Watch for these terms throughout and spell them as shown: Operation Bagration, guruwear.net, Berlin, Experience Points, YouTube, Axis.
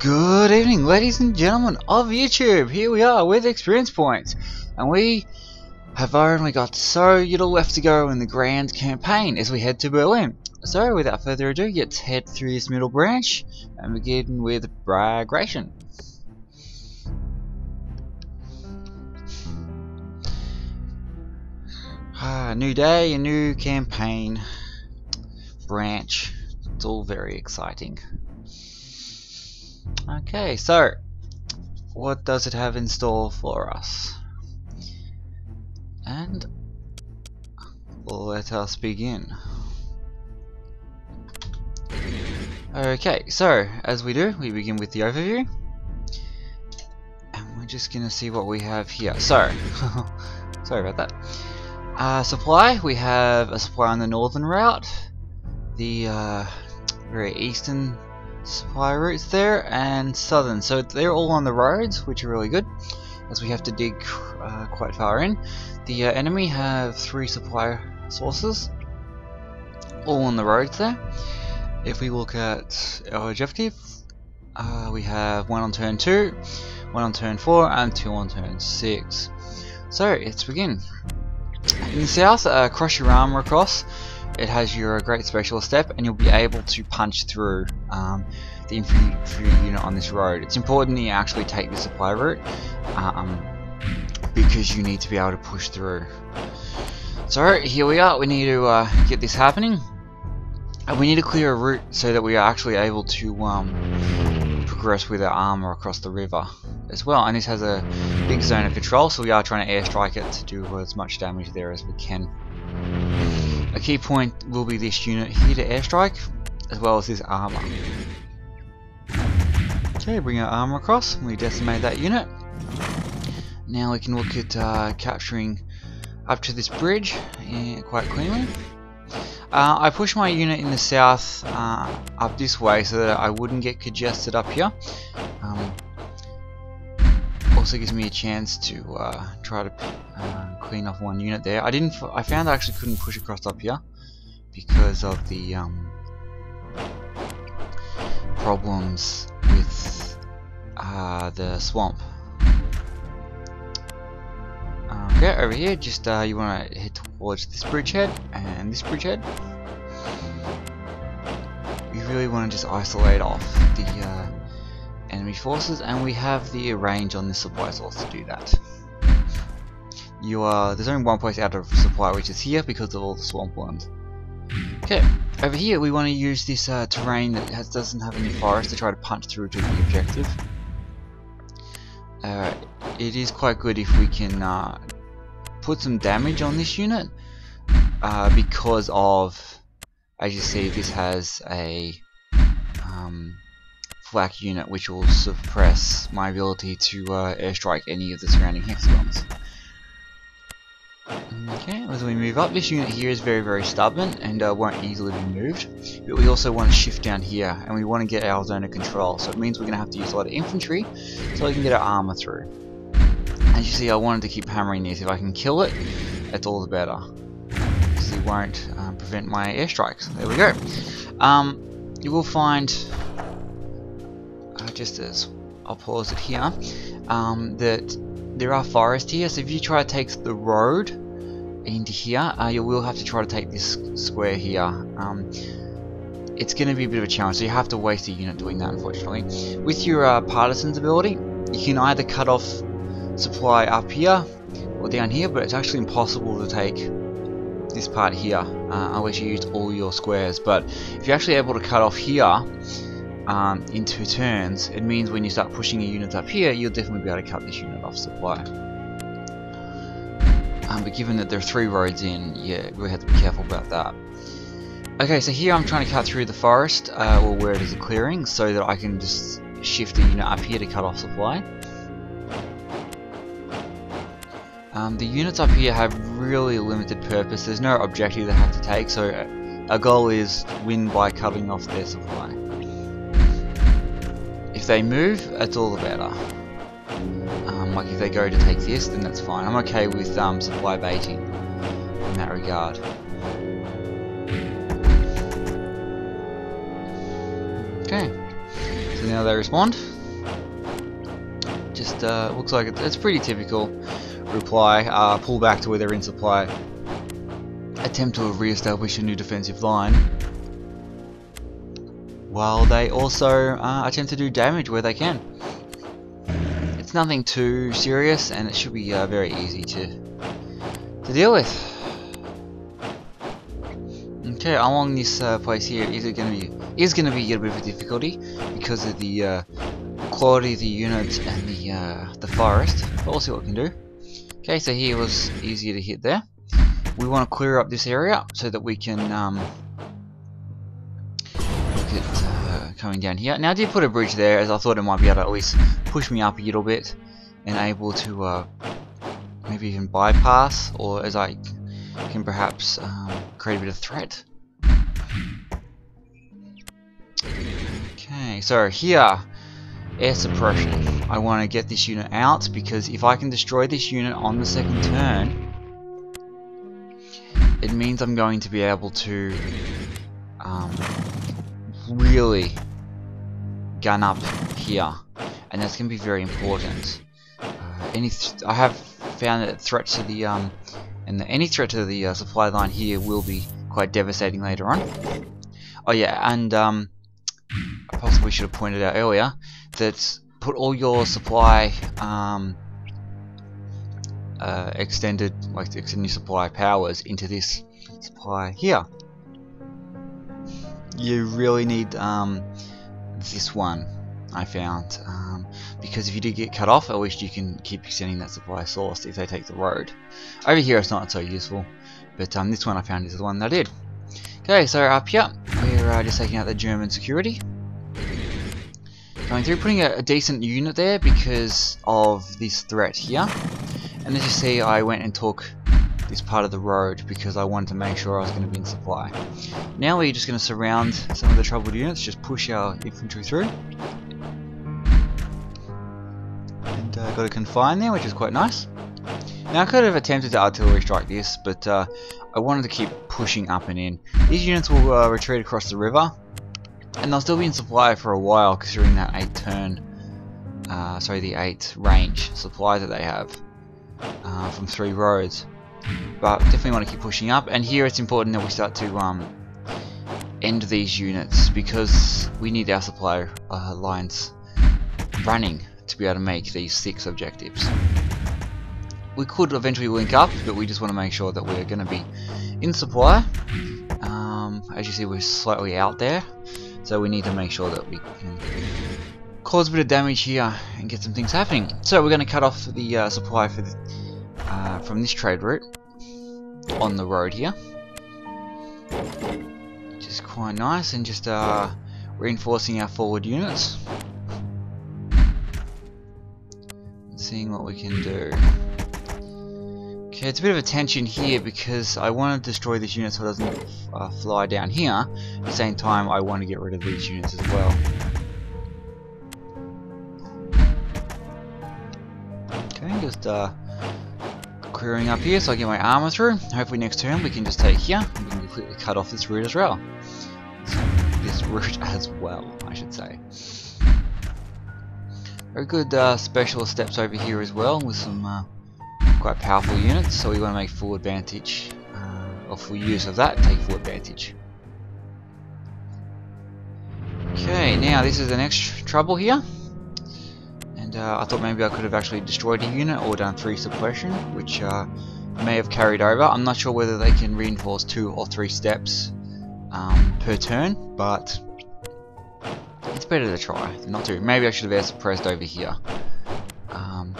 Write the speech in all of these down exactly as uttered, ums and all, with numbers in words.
Good evening, ladies and gentlemen of YouTube. Here we are with Experience Points, and we have only got so little left to go in the grand campaign as we head to Berlin. So without further ado, let's head through this middle branch and begin with Bagration. Ah, new day, a new campaign branch. It's all very exciting. Okay, so what does it have in store for us? And let us begin. Okay, so as we do, we begin with the overview, and we're just gonna see what we have here. So sorry about that. Uh, supply, we have a supply on the northern route, the uh, very eastern supply routes there, and southern, so they're all on the roads, which are really good as we have to dig uh, quite far in. The uh, enemy have three supply sources all on the roads there. If we look at our objective, uh, we have one on turn two, one on turn four, and two on turn six. So let's begin. In the south, uh, cross your armor across. It has your great special step, and you'll be able to punch through um, the infantry unit on this road. It's important that you actually take the supply route, um, because you need to be able to push through. So here we are. We need to uh, get this happening, and we need to clear a route so that we are actually able to um, progress with our armor across the river as well. And this has a big zone of control, so we are trying to airstrike it to do as much damage there as we can. A key point will be this unit here to airstrike, as well as this armor. Okay, bring our armor across, and we decimate that unit. Now we can look at uh, capturing up to this bridge, yeah, quite cleanly. Uh, I push my unit in the south uh, up this way so that I wouldn't get congested up here. Um, Also gives me a chance to uh, try to uh, clean off one unit there. I didn't. F I found I actually couldn't push across up here because of the um, problems with uh, the swamp. Okay, over here, just uh, you want to head towards this bridgehead and this bridgehead. You really want to just isolate off the. Uh, enemy forces, and we have the range on this supply source to do that. You are there's only one place out of supply, which is here because of all the swamplands. Okay, over here we want to use this uh, terrain that has, doesn't have any forest to try to punch through to the objective. Uh, it is quite good if we can uh, put some damage on this unit uh, because of, as you see, this has a um, flak unit, which will suppress my ability to uh, airstrike any of the surrounding hexagons. Okay, as we move up, this unit here is very very stubborn and uh, won't easily be moved, but we also want to shift down here, and we want to get our zone of control, so it means we're going to have to use a lot of infantry so we can get our armor through. As you see, I wanted to keep hammering this. If I can kill it, it's all the better, because it won't um, prevent my airstrikes. There we go. Um, you will find, just as I'll pause it here, um, that there are forests here, so if you try to take the road into here, uh, you will have to try to take this square here. Um, it's going to be a bit of a challenge, so you have to waste a unit doing that, unfortunately. With your uh, partisan's ability, you can either cut off supply up here or down here, but it's actually impossible to take this part here uh, unless you use all your squares. But if you're actually able to cut off here Um, in two turns, it means when you start pushing your units up here, you'll definitely be able to cut this unit off supply. Um, but given that there are three roads in, yeah, we have to be careful about that. Okay, so here I'm trying to cut through the forest, uh, or where it is a clearing, so that I can just shift the unit up here to cut off supply. Um, the units up here have really limited purpose. There's no objective they have to take, so our goal is win by cutting off their supply. If they move, that's all the better. Um, like if they go to take this, then that's fine. I'm okay with um, supply baiting in that regard. Okay, so interesting how they respond. Just uh, looks like it's, it's pretty typical reply. Uh, pull back to where they're in supply. Attempt to re-establish a new defensive line. While they also uh, attempt to do damage where they can. It's nothing too serious, and it should be uh, very easy to to deal with. Okay, along this uh, place here is it going to be is going to be a bit of a difficulty because of the uh, quality of the units and the uh, the forest. But we'll see what we can do. Okay, so here was easier to hit there. We want to clear up this area so that we can um, look at uh, coming down here. Now I did put a bridge there as I thought it might be able to at least push me up a little bit and able to uh, maybe even bypass, or as I can perhaps um, create a bit of threat. Okay, so here, air suppression. I want to get this unit out because if I can destroy this unit on the second turn, it means I'm going to be able to um, really gun up here, and that's going to be very important. Uh, any th I have found that threat to the um, and the, any threat to the uh, supply line here will be quite devastating later on. Oh yeah, and um, I possibly should have pointed out earlier that put all your supply. Um, Uh, extended, like the extended supply powers into this supply here. You really need um, this one, I found, um, because if you do get cut off, at least you can keep extending that supply source if they take the road. Over here, it's not so useful, but um, this one I found is the one that I did. Okay, so up here, we're uh, just taking out the German security. Going through, putting a, a decent unit there because of this threat here. And as you see, I went and took this part of the road because I wanted to make sure I was going to be in supply. Now we're just going to surround some of the troubled units, just push our infantry through. And uh, got a confine there, which is quite nice. Now I could have attempted to artillery strike this, but uh, I wanted to keep pushing up and in. These units will uh, retreat across the river, and they'll still be in supply for a while considering that eight turn, uh, sorry, the eight range supply that they have. Uh, from three roads, but definitely want to keep pushing up. And here it's important that we start to um, end these units because we need our supply uh, lines running to be able to make these six objectives. We could eventually link up, but we just want to make sure that we're going to be in supply. Um, as you see, we're slightly out there, so we need to make sure that we can cause a bit of damage here and get some things happening. So we're going to cut off the uh, supply for the, uh, from this trade route on the road here, which is quite nice, and just uh, reinforcing our forward units, seeing what we can do. Okay, it's a bit of a tension here because I want to destroy this unit so it doesn't uh, fly down here. At the same time, I want to get rid of these units as well. Just uh, clearing up here so I get my armor through. Hopefully next turn we can just take here and we can completely cut off this route as well. This route as well, I should say. Very good uh, specialist steps over here as well with some uh, quite powerful units, so we want to make full advantage uh, or full use of that, take full advantage. Okay, now this is the next trouble here. Uh, I thought maybe I could have actually destroyed a unit or done three suppression, which uh, may have carried over. I'm not sure whether they can reinforce two or three steps um, per turn, but it's better to try than not to. Maybe I should have air suppressed over here, um,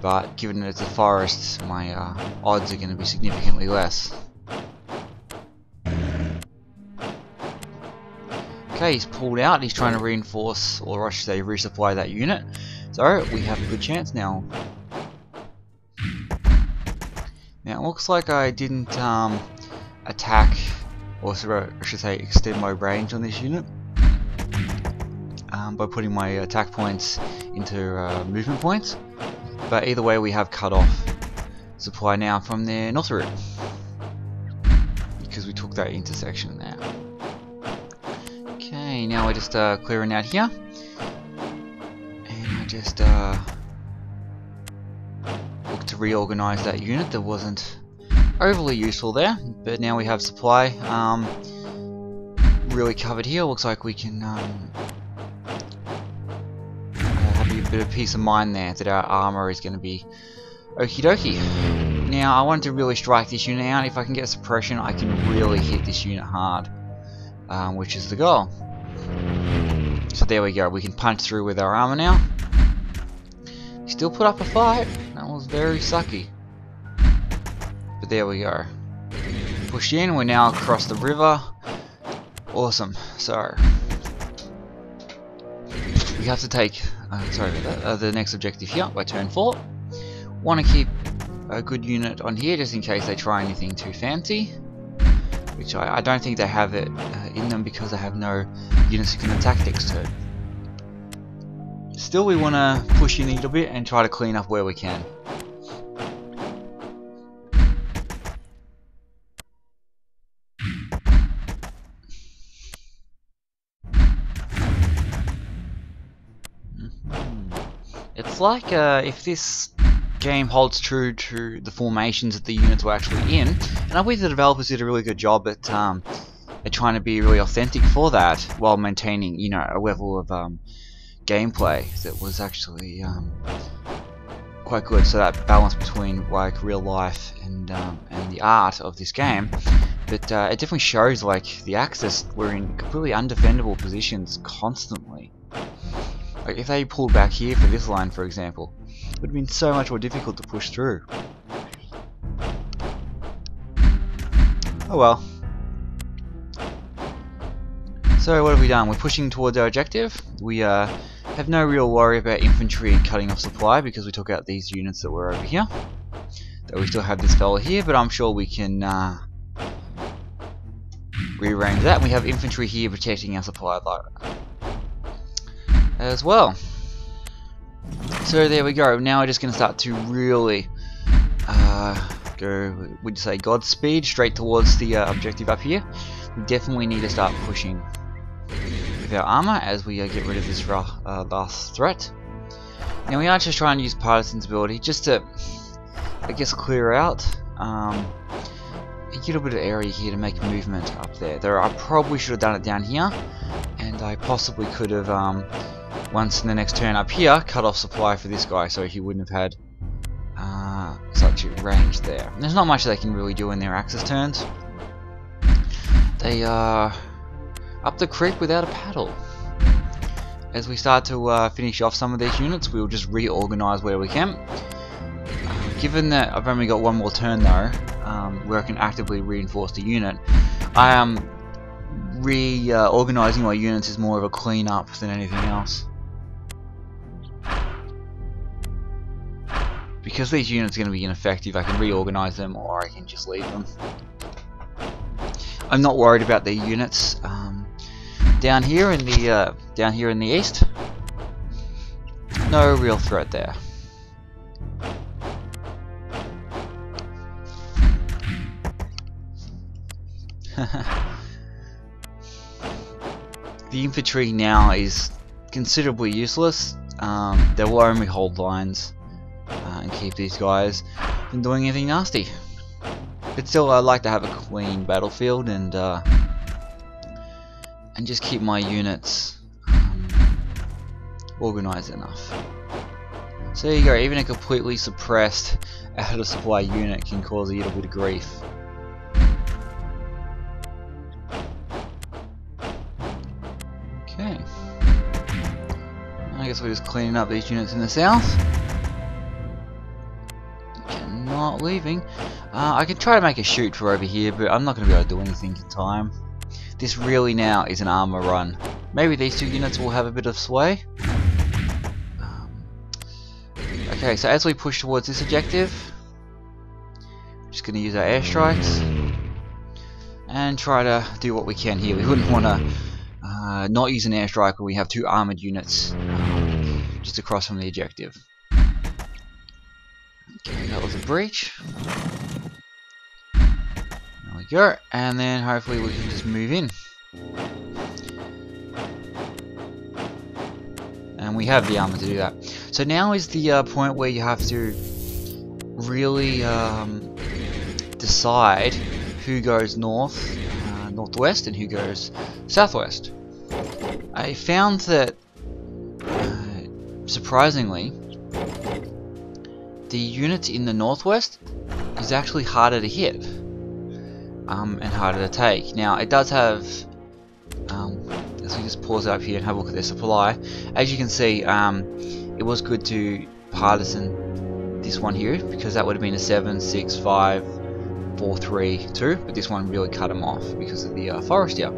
but given that it's a forest, my uh, odds are going to be significantly less. Okay, he's pulled out. He's trying to reinforce, or I should say resupply that unit. So we have a good chance now. Now it looks like I didn't um, attack, or I should say extend my range on this unit um, by putting my attack points into uh, movement points. But either way, we have cut off supply now from their north route because we took that intersection there. Okay, now we're just uh, clearing out here. just uh, look to reorganize that unit that wasn't overly useful there, but now we have supply um, really covered here. Looks like we can um, have a bit of peace of mind there that our armor is going to be okie dokie. Now I want to really strike this unit out. If I can get suppression, I can really hit this unit hard, um, which is the goal. So there we go, we can punch through with our armor now. Still put up a fight, that was very sucky. But there we go. Pushed in, we're now across the river. Awesome, so we have to take uh, sorry, the, uh, the next objective here by turn four. Want to keep a good unit on here just in case they try anything too fancy. Which I, I don't think they have it uh, in them because they have no units that can attack next turn. Still, we want to push in a little bit and try to clean up where we can. It's like uh, if this game holds true to the formations that the units were actually in, and I believe the developers did a really good job at, um, at trying to be really authentic for that while maintaining, you know, a level of um, gameplay that was actually um, quite good. So that balance between like real life and um, and the art of this game, but uh, it definitely shows like the Axis were in completely undefendable positions constantly. Like if they pulled back here for this line, for example, it would have been so much more difficult to push through. Oh well. So what have we done? We're pushing towards our objective. We uh, have no real worry about infantry cutting off supply because we took out these units that were over here. Though we still have this fella here, but I'm sure we can uh, rearrange that. We have infantry here protecting our supply line as well. So there we go. Now we're just going to start to really uh, go, would you say, Godspeed straight towards the uh, objective up here. We definitely need to start pushing with our armor as we uh, get rid of this rough, uh, last threat. Now we are just trying to use Partisan's ability just to, I guess, clear out um, a little bit of area here to make movement up there. Though I probably should have done it down here, and I possibly could have. Um, Once in the next turn up here, cut off supply for this guy so he wouldn't have had uh, such a range there. And there's not much they can really do in their Axis turns. They are uh, up the creek without a paddle. As we start to uh, finish off some of these units, we'll just reorganize where we can. Uh, given that I've only got one more turn though, um, where I can actively reinforce the unit, I am um, reorganizing uh, my units is more of a cleanup than anything else. Because these units are going to be ineffective, I can reorganize them or I can just leave them. I'm not worried about their units um, down here in the uh, down here in the east. No real threat there. The infantry now is considerably useless. Um, they will only hold lines. Uh, and keep these guys from doing anything nasty. But still, I like to have a clean battlefield and uh, and just keep my units um, organized enough. So there you go. Even a completely suppressed out of supply unit can cause a little bit of grief. Okay. I guess we're just cleaning up these units in the south. Not leaving. Uh, I could try to make a shoot for over here, but I'm not going to be able to do anything in time. This really now is an armor run. Maybe these two units will have a bit of sway. Um, okay, so as we push towards this objective, I'm just going to use our airstrikes and try to do what we can here. We wouldn't want to uh, not use an airstrike when we have two armored units um, just across from the objective. Okay, that was a breach. There we go, and then hopefully we can just move in. And and we have the armor to do that. So now is the uh, point where you have to really um, decide who goes north, uh, northwest, and who goes southwest. I found that, uh, surprisingly, the units in the northwest is actually harder to hit um, and harder to take. Now it does have, um, let's just pause it up here and have a look at their supply. As you can see, um, it was good to partisan this one here, because that would have been a seven, six, five, four, three, two, but this one really cut them off because of the uh, forest here.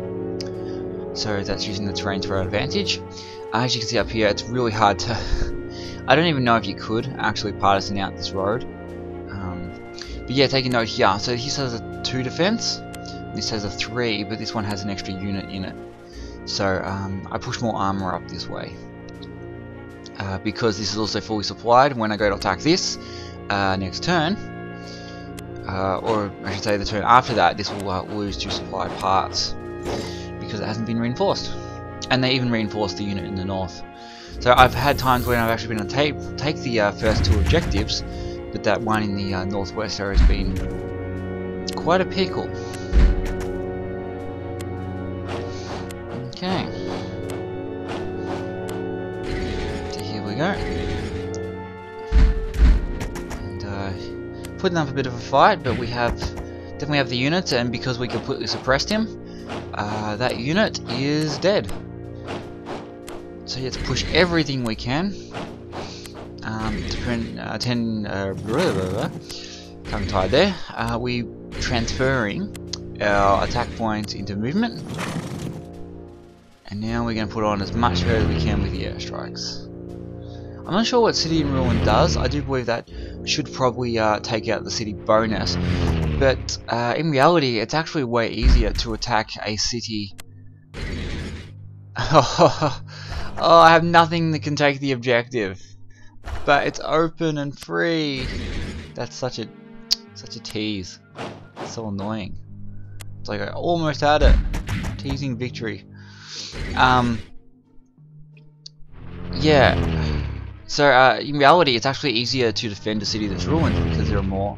So that's using the terrain to our advantage. As you can see up here, it's really hard to I don't even know if you could actually partisan out this road. Um, but yeah, take a note here. So this has a two defense, this has a three, but this one has an extra unit in it. So um, I push more armor up this way. Uh, because this is also fully supplied, when I go to attack this uh, next turn, uh, or I should say the turn after that, this will uh, lose two supplied parts, because it hasn't been reinforced. And they even reinforced the unit in the north. So I've had times when I've actually been able to take the uh, first two objectives, but that one in the uh, northwest area has been quite a pickle. Okay. So here we go. And uh, putting up a bit of a fight, but we have definitely have the units, and because we completely suppressed him, Uh, that unit is dead. So let's push everything we can. Um, to print, uh, ten, uh, blah, blah, blah. Tongue tied there. Uh, we transferring our attack points into movement, and now we're going to put on as much hurt as we can with the airstrikes. I'm not sure what city in ruin does. I do believe that should probably uh, take out the city bonus. But uh, in reality, it's actually way easier to attack a city. Oh, I have nothing that can take the objective, but it's open and free. That's such a such a tease. It's so annoying. It's like I almost had it. Teasing victory. Um. Yeah. So uh, in reality, it's actually easier to defend a city that's ruined, because there are more.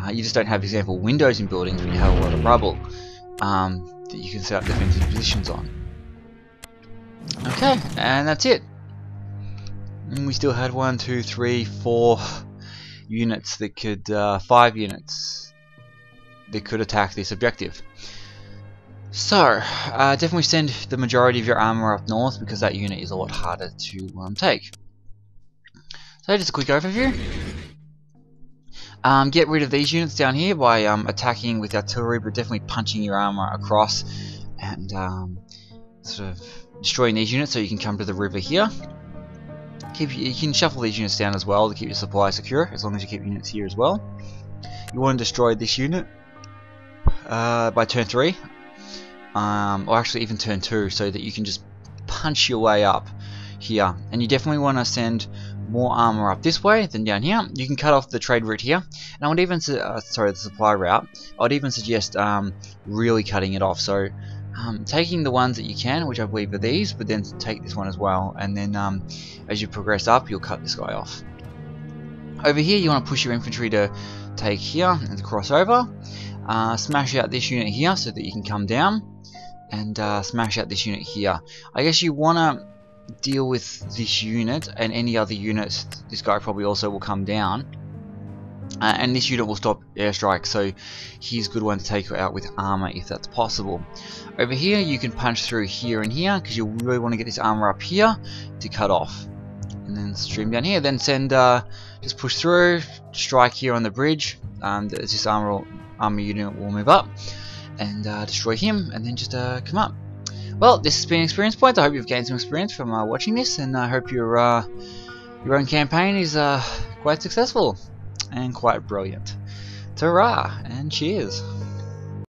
Uh, you just don't have, for example, windows in buildings when you have a lot of rubble um, that you can set up defensive positions on. Okay, and that's it. And we still had one, two, three, four units that could, uh, five units that could attack this objective. So, uh, definitely send the majority of your armor up north, because that unit is a lot harder to um, take. So, just a quick overview. Um, get rid of these units down here by um, attacking with artillery, but definitely punching your armor across and um, sort of destroying these units so you can come to the river here. Keep, you can shuffle these units down as well to keep your supply secure, as long as you keep units here as well. You want to destroy this unit uh, by turn three, um, or actually even turn two, so that you can just punch your way up here. And you definitely want to send more armor up this way than down here. You can cut off the trade route here, and I would even uh, sorry the supply route. I'd even suggest um, really cutting it off, so um, taking the ones that you can, which I believe are these, but then take this one as well, and then um, as you progress up, you'll cut this guy off. Over here you want to push your infantry to take here and to cross over, uh, smash out this unit here so that you can come down, and uh, smash out this unit here. I guess you want to deal with this unit and any other units. This guy probably also will come down, uh, and this unit will stop airstrike, so he's a good one to take out with armor if that's possible. Over here you can punch through here and here, because you really want to get this armor up here to cut off, and then stream down here, then send uh, just push through, strike here on the bridge, and um, this armor armor unit will move up and uh, destroy him, and then just uh, come up. Well, this has been Experience Points. I hope you've gained some experience from uh, watching this, and I hope your uh, your own campaign is uh, quite successful and quite brilliant. Ta-ra, and cheers!